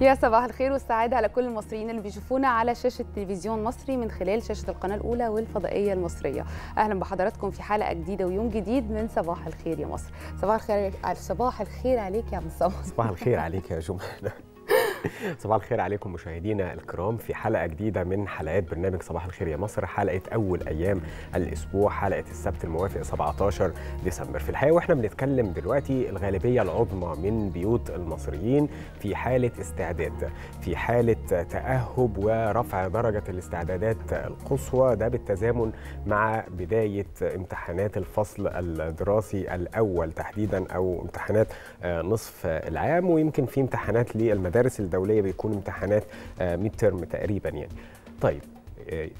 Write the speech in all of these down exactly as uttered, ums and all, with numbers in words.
يا صباح الخير والسعادة على كل المصريين اللي بيشوفونا على شاشة تلفزيون مصري من خلال شاشة القناة الأولى والفضائية المصرية. أهلا بحضراتكم في حلقة جديدة ويوم جديد من صباح الخير يا مصر. صباح الخير صباح الخير عليك يا عبد الصمد. صباح الخير عليك يا جومانا. صباح الخير عليكم مشاهدينا الكرام في حلقه جديده من حلقات برنامج صباح الخير يا مصر، حلقه اول ايام الاسبوع، حلقه السبت الموافق سبعتاشر ديسمبر. في الحقيقه واحنا بنتكلم دلوقتي الغالبيه العظمى من بيوت المصريين في حاله استعداد، في حاله تاهب ورفع درجه الاستعدادات القصوى، ده بالتزامن مع بدايه امتحانات الفصل الدراسي الاول تحديدا او امتحانات نصف العام، ويمكن في امتحانات للمدارس الدولية بيكون امتحانات ميد ترم تقريبا يعني. طيب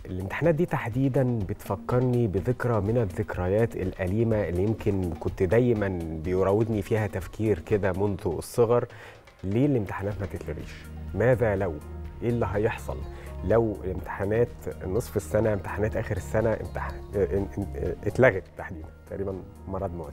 الامتحانات دي تحديدا بتفكرني بذكرى من الذكريات الأليمة اللي يمكن كنت دايما بيراودني فيها تفكير كده منذ الصغر، ليه الامتحانات ما تتلغيش؟ ماذا لو؟ ايه اللي هيحصل لو امتحانات نصف السنة، امتحانات آخر السنة امتحان اتلغت تحديدا، تقريبا مرض موت.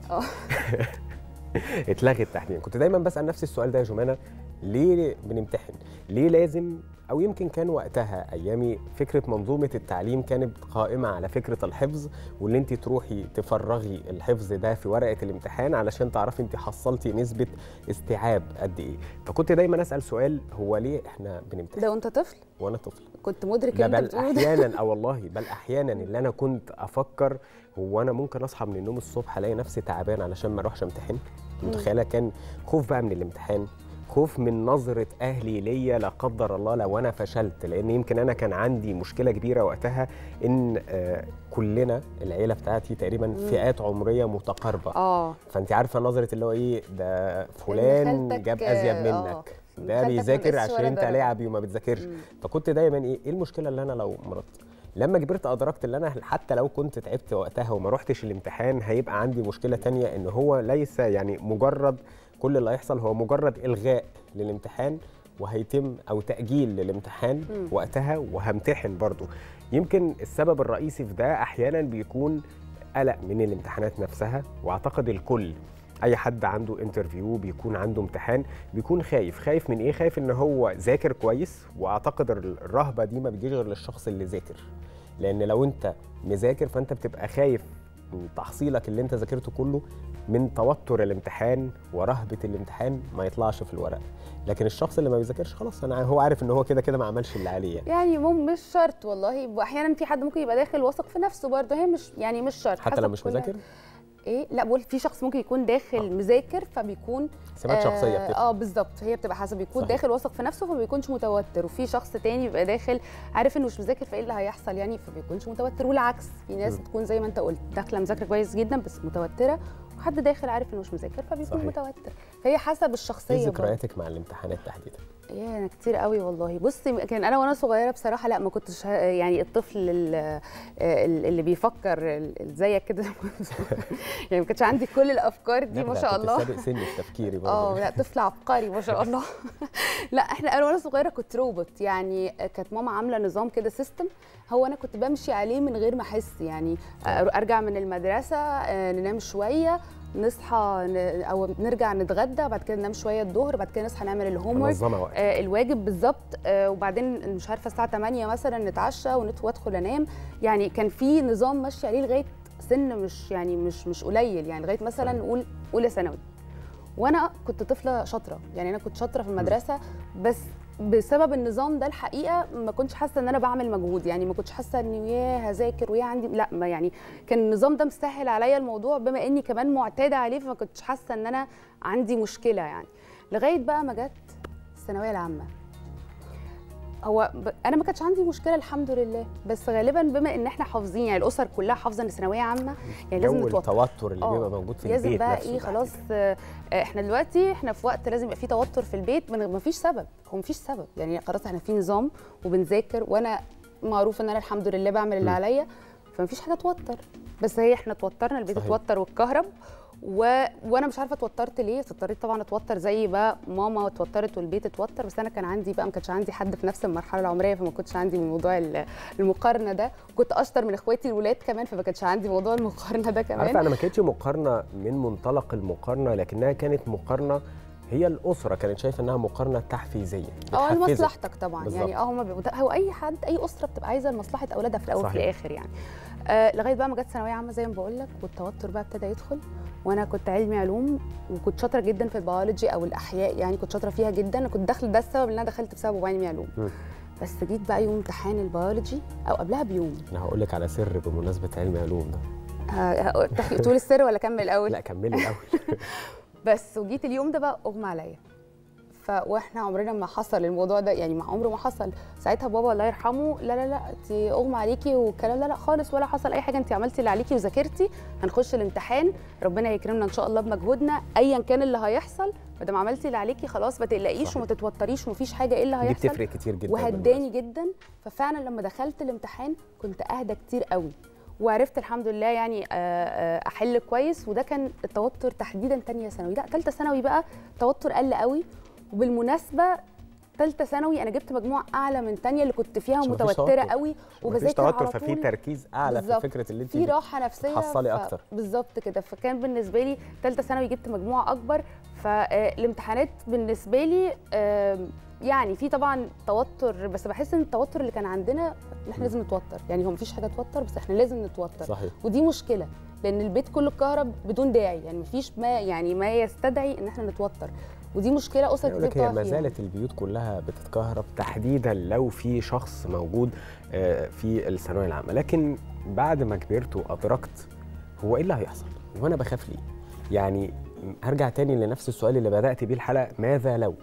اتلغت تحديدا، كنت دايما بسأل نفسي السؤال ده يا جمانة، ليه بنمتحن؟ ليه لازم؟ أو يمكن كان وقتها أيامي فكرة منظومة التعليم كانت قائمة على فكرة الحفظ، واللي أنت تروحي تفرغي الحفظ ده في ورقة الامتحان علشان تعرفي أنت حصلتي نسبة استيعاب قد إيه. فكنت دايما أسأل سؤال، هو ليه إحنا بنمتحن؟ ده وأنت طفل؟ وأنا طفل كنت مدرك اللي أنت بتقوله ده، بل أحيانا أه والله بل أحيانا اللي أنا كنت أفكر، هو أنا ممكن أصحى من النوم الصبح ألاقي نفسي تعبان علشان ما أروحش أمتحن؟ متخيلة؟ كان خوف بقى من الامتحان، خوف من نظرة أهلي ليا لا قدر الله لو أنا فشلت، لأن يمكن أنا كان عندي مشكلة كبيرة وقتها إن كلنا العيلة بتاعتي تقريبا فئات عمرية متقاربة. آه. فأنت عارفة نظرة اللي هو إيه، ده فلان جاب أزيد منك. آه. ده بيذاكر عشان أنت لاعب وما بتذاكرش، فكنت دايما إيه إيه المشكلة اللي أنا لو مرضت؟ لما كبرت ادركت ان انا حتى لو كنت تعبت وقتها وما روحتش الامتحان هيبقى عندي مشكله ثانيه، ان هو ليس يعني مجرد كل اللي هيحصل هو مجرد الغاء للامتحان وهيتم او تاجيل للامتحان م. وقتها، وهمتحن برضو. يمكن السبب الرئيسي في ده احيانا بيكون قلق من الامتحانات نفسها، واعتقد الكل اي حد عنده انترفيو بيكون عنده امتحان بيكون خايف، خايف من ايه؟ خايف ان هو ذاكر كويس، واعتقد الرهبه دي ما بتجيش غير للشخص اللي ذاكر، لان لو انت مذاكر فانت بتبقى خايف من تحصيلك اللي انت ذاكرته كله من توتر الامتحان ورهبه الامتحان ما يطلعش في الورق. لكن الشخص اللي ما بيذاكرش خلاص انا هو عارف ان هو كده كده ما عملش اللي عليه يعني. يعني مش شرط والله، احيانا في حد ممكن يبقى داخل واثق في نفسه برضه، هي مش يعني مش شرط حتى لو مش مذاكر. ايه لا بقول في شخص ممكن يكون داخل آه. مذاكر فبيكون سمات آه شخصيه بتفرق. اه بالظبط، هي بتبقى حسب، بيكون صحيح. داخل واثق في نفسه فما بيكونش متوتر، وفي شخص تاني بيبقى داخل عارف انه مش مذاكر فايه اللي هيحصل يعني فما بيكونش متوتر، والعكس في ناس م. بتكون زي ما انت قلت داخله مذاكره كويس جدا بس متوتره، وحد داخل عارف انه مش مذاكر فبيكون صحيح. متوتر، فهي حسب الشخصيه. ايه ذكرياتك مع الامتحانات تحديدا؟ يا انا كتير قوي والله. بصي كان انا وانا صغيره بصراحه لا ما كنتش يعني الطفل اللي بيفكر زيك كده يعني ما كانش عندي كل الافكار دي ما شاء الله. سابق سني في تفكيري برضه. اه لا طفل عبقري ما شاء الله. لا احنا انا وانا صغيره كنت روبوت يعني، كانت ماما عامله نظام كده سيستم، هو انا كنت بمشي عليه من غير ما احس يعني. ارجع من المدرسه ننام شويه، نصحى او نرجع نتغدى، بعد كده ننام شويه الظهر، بعد كده نصحى نعمل الهوم ورك آه الواجب بالظبط، آه وبعدين مش عارفه الساعه تمانية مثلا نتعشى وادخل انام. يعني كان في نظام ماشي عليه لغايه سن مش يعني مش مش قليل يعني، لغايه مثلا نقول اولى ثانوي. وانا كنت طفله شاطره يعني، انا كنت شاطره في المدرسه بس بسبب النظام ده الحقيقه ما كنتش حاسه ان انا بعمل مجهود يعني، ما كنتش حاسه ان يا هذاكر ويا عندي لا ما يعني، كان النظام ده مسهل عليا الموضوع بما اني كمان معتاده عليه، فما كنتش حاسه ان انا عندي مشكله يعني. لغايه بقى ما جت الثانويه العامه، هو انا ما كانش عندي مشكله الحمد لله، بس غالبا بما ان احنا حافظين يعني الاسر كلها حافظه ان ثانويه عامه يعني لازم نتوتر. التوتر اللي بيبقى موجود في البيت لازم بقى ايه خلاص. آه احنا دلوقتي احنا في وقت لازم يبقى في توتر في البيت، ما فيش سبب، هو ما فيش سبب يعني، خلاص احنا في نظام وبنذاكر وانا معروف ان انا الحمد لله بعمل اللي عليا، فما فيش حاجه توتر، بس هي احنا توترنا البيت اتوتر واتكهرب و... وانا مش عارفه اتوترت ليه، اضطريت طبعا اتوتر زي بقى ماما اتوترت والبيت اتوتر، بس انا كان عندي بقى ما كانش عندي حد في نفس المرحله العمريه، فما كنتش عندي موضوع المقارنه ده، كنت اشطر من اخواتي الولاد كمان فما كانش عندي موضوع المقارنه ده كمان. عارفه انا ما كانتش مقارنه من منطلق المقارنه، لكنها كانت مقارنه هي الاسره كانت شايفه انها مقارنه تحفيزيه اه لمصلحتك طبعا بالزبط. يعني اه هم هو اي حد اي اسره بتبقى عايزه لمصلحه اولادها في الاول وفي الاخر يعني آه لغايه بقى ما جت ثانويه عامه زي ما بقول لك، والتوتر بقى ابتدى يدخل. وانا كنت علمي علوم وكنت شاطره جدا في البيولوجي او الاحياء، يعني كنت شاطره فيها جدا، كنت داخله ده السبب اللي انا دخلت بسببه علمي علوم. م. بس جيت بقى يوم امتحان البيولوجي او قبلها بيوم، انا هقول لك على سر بمناسبه علمي علوم ده. تقول السر ولا كمل الاول؟ لا كملي الاول. بس وجيت اليوم ده بقى اغمى عليا، ف واحنا عمرنا ما حصل الموضوع ده، يعني ما عمره ما حصل. ساعتها بابا الله يرحمه، لا لا لا انت اغمى عليكي والكلام ده، لا خالص ولا حصل اي حاجه، انت عملتي اللي عليكي وذاكرتي، هنخش الامتحان ربنا يكرمنا ان شاء الله بمجهودنا ايا كان اللي هيحصل، ما دام عملتي اللي عليكي خلاص ما تقلقيش وما تتوتريش ومفيش حاجه ايه اللي هيحصل. دي بتفرق كتير جدا. وهداني جدا، ففعلا لما دخلت الامتحان كنت اهدى كتير قوي، وعرفت الحمد لله يعني احل كويس. وده كان التوتر تحديدا ثانيه ثانوي. لا ثالثه ثانوي بقى التوتر قل قوي. وبالمناسبه ثالثه ثانوي انا جبت مجموع اعلى من ثانيه اللي كنت فيها متوتره قوي وبذاكر على طول، ففي تركيز اعلى في فكره اللي انت في راحه نفسيه حصلي اكتر بالظبط كده. فكان بالنسبه لي ثالثه ثانوي جبت مجموع اكبر، فالامتحانات بالنسبه لي يعني في طبعا توتر، بس بحس ان التوتر اللي كان عندنا احنا لازم نتوتر، يعني هو مفيش حاجه توتر بس احنا لازم نتوتر. صحيح. ودي مشكله لان البيت كله اتكهرب بدون داعي، يعني مفيش ما يعني ما يستدعي ان احنا نتوتر، ودي مشكله اسر كتير بتقع فيها. ما زالت البيوت كلها بتتكهرب تحديدا لو في شخص موجود في الثانويه العامه. لكن بعد ما كبرت وادركت هو ايه اللي هيحصل وانا بخاف ليه، يعني هرجع تاني لنفس السؤال اللي بدات بيه الحلقه، ماذا لو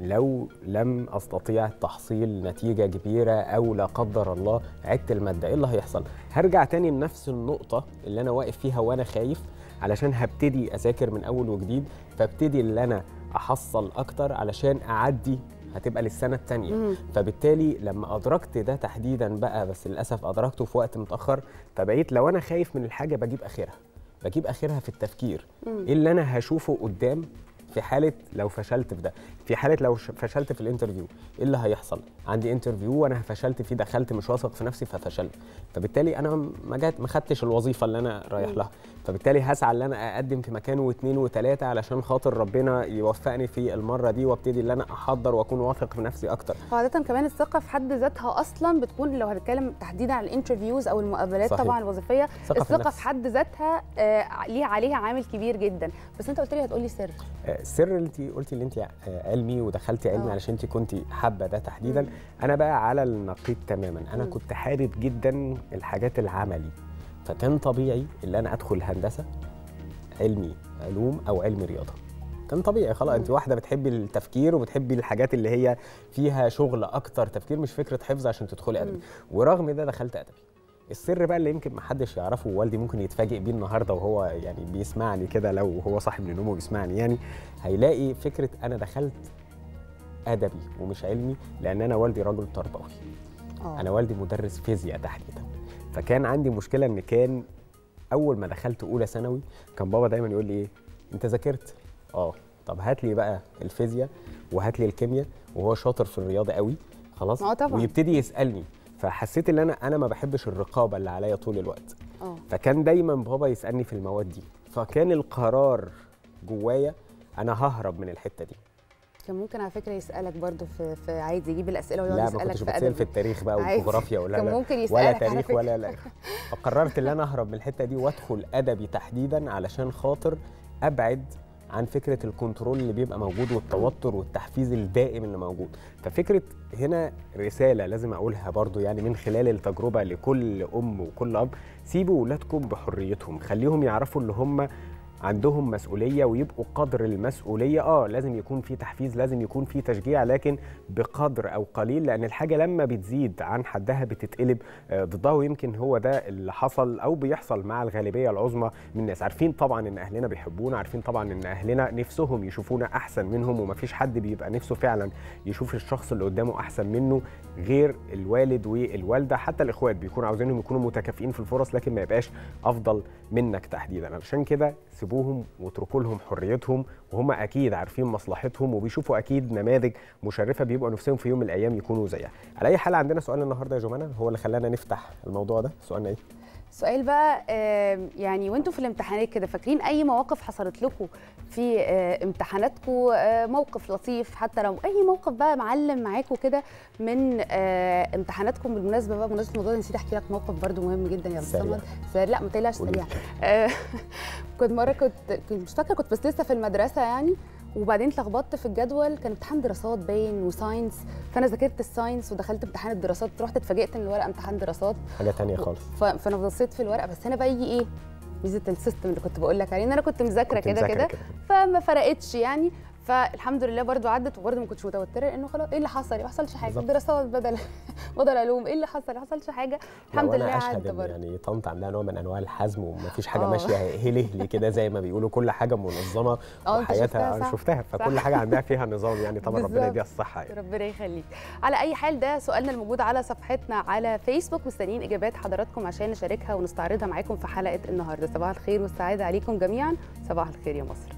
لو لم أستطيع تحصيل نتيجة كبيرة أو لا قدر الله عدت المادة، إيه اللي هيحصل؟ هرجع تاني لنفس النقطة اللي أنا واقف فيها وأنا خايف، علشان هبتدي أذاكر من أول وجديد، فابتدي اللي أنا أحصل أكتر علشان أعدي، هتبقى للسنة التانية. فبالتالي لما أدركت ده تحديداً بقى، بس للأسف أدركته في وقت متأخر، فبقيت لو أنا خايف من الحاجة بجيب آخرها، بجيب آخرها في التفكير، إيه اللي أنا هشوفه قدام؟ في حالة لو فشلت في ده، في حالة لو فشلت في الانترفيو، ايه اللي هيحصل؟ عندي انترفيو وانا فشلت فيه، دخلت مش واثق في نفسي ففشلت، فبالتالي انا ما جات ما خدتش الوظيفة اللي انا رايح لها، فبالتالي هسعى ان انا اقدم في مكان واثنين وثلاثة علشان خاطر ربنا يوفقني في المرة دي، وابتدي ان انا احضر واكون واثق في نفسي اكتر. وعادة كمان الثقة في حد ذاتها اصلا بتكون، لو هنتكلم تحديدا على الانترفيوز او المقابلات صحيح. طبعا الوظيفية، الثقة في حد ذاتها آه ليها عليها عامل كبير جدا. بس انت قلت لي هتقول لي سر السر اللي انت قلتي اللي انت علمي ودخلتي علمي علشان انت كنت حابه ده تحديدا. مم. انا بقى على النقيض تماما، انا مم. كنت حابب جدا الحاجات العملي، فكان طبيعي اللي انا ادخل هندسه علمي علوم او علمي رياضه، كان طبيعي خلاص. انت واحده بتحبي التفكير وبتحبي الحاجات اللي هي فيها شغل اكتر تفكير، مش فكره حفظ عشان تدخلي ادبي، ورغم ده دخلت ادبي. السر بقى اللي يمكن ما حدش يعرفه، والدي ممكن يتفاجئ بيه النهارده وهو يعني بيسمعني كده، لو هو صاحي من نومه بيسمعني يعني هيلاقي فكره انا دخلت ادبي ومش علمي، لان انا والدي رجل تربوي. انا والدي مدرس فيزياء تحديدا، فكان عندي مشكله ان كان اول ما دخلت اولى ثانوي كان بابا دايما يقول لي ايه انت ذاكرت؟ اه طب هات لي بقى الفيزياء وهات لي الكيمياء، وهو شاطر في الرياضه قوي خلاص ويبتدي يسالني، فحسيت ان انا انا ما بحبش الرقابه اللي عليا طول الوقت. أوه. فكان دايما بابا يسالني في المواد دي، فكان القرار جوايا انا ههرب من الحته دي. كان ممكن على فكره يسالك برضه في, في عادي يجيب الاسئله ويقعد يسالك في ادب. لا ما كنتش بتسال في التاريخ بقى والجغرافيا ولا كان ممكن يسالك ولا تاريخ ولا لا. فقررت ان انا اهرب من الحته دي وادخل ادبي تحديدا علشان خاطر ابعد عن فكره الكنترول اللي بيبقى موجود والتوتر والتحفيز الدائم اللي موجود. ففكره هنا رساله لازم اقولها برضو يعني من خلال التجربه لكل ام وكل اب، سيبوا اولادكم بحريتهم، خليهم يعرفوا اللي هم عندهم مسؤوليه ويبقوا قدر المسؤوليه. اه لازم يكون في تحفيز، لازم يكون في تشجيع، لكن بقدر او قليل، لان الحاجه لما بتزيد عن حدها بتتقلب ضدها، ويمكن هو ده اللي حصل او بيحصل مع الغالبيه العظمى من الناس. عارفين طبعا ان اهلنا بيحبونا، عارفين طبعا ان اهلنا نفسهم يشوفونا احسن منهم، ومفيش حد بيبقى نفسه فعلا يشوف الشخص اللي قدامه احسن منه غير الوالد والوالده، حتى الاخوات بيكونوا عاوزينهم يكونوا متكافئين في الفرص، لكن ما يبقاش افضل منك تحديدا. علشان كده سيبوهم واتركوا لهم حريتهم، وهم اكيد عارفين مصلحتهم وبيشوفوا اكيد نماذج مشرفه بيبقوا نفسهم في يوم من الايام يكونوا زيها. على اي حال عندنا سؤال النهارده يا جومانا هو اللي خلانا نفتح الموضوع ده، سؤالنا ايه؟ سؤال بقى يعني وانتوا في الامتحانات كده فاكرين اي مواقف حصلت لكم في امتحاناتكم، موقف لطيف حتى لو اي موقف بقى معلم معاكم كده من امتحاناتكم؟ بالمناسبه بقى بمناسبه الموضوع ده نسيت احكي لك موقف برده مهم جدا يا عبد الصمد. لا ما تقلقش سريع. كنت مره كنت كنت مش فاكره كنت بس لسه في المدرسه يعني، وبعدين اتلخبطت في الجدول، كان امتحان دراسات باين وساينس، فانا ذاكرت الساينس ودخلت امتحان الدراسات، رحت اتفاجئت ان الورقه امتحان دراسات حاجه ثانيه خالص، فانا بصيت في الورقه بس انا بقى يجي ايه ميزه السيستم اللي كنت بقول لك عليه ان انا كنت مذاكره كده كده فما فرقتش يعني، فالحمد لله برده عدت وبرده ما كنتش متوتره لانه خلاص ايه اللي حصل؟ ما حصلش حاجه، دراسات بدل بدل علوم، ايه اللي حصل؟ ما حصلش حاجه الحمد لله عدت برده. يعني طنط عندها نوع من انواع الحزم ومفيش حاجه أوه. ماشيه هلهلي كده زي ما بيقولوا، كل حاجه منظمه وحياتها انا شفتها، فكل حاجه عندها فيها نظام يعني، طبعا ربنا يديها الصحه يعني. ربنا يخليك. على اي حال ده سؤالنا الموجود على صفحتنا على فيسبوك، مستنيين اجابات حضراتكم عشان نشاركها ونستعرضها معاكم في حلقه النهارده. صباح الخير والسعاده عليكم جميعا. صباح الخير يا مصر.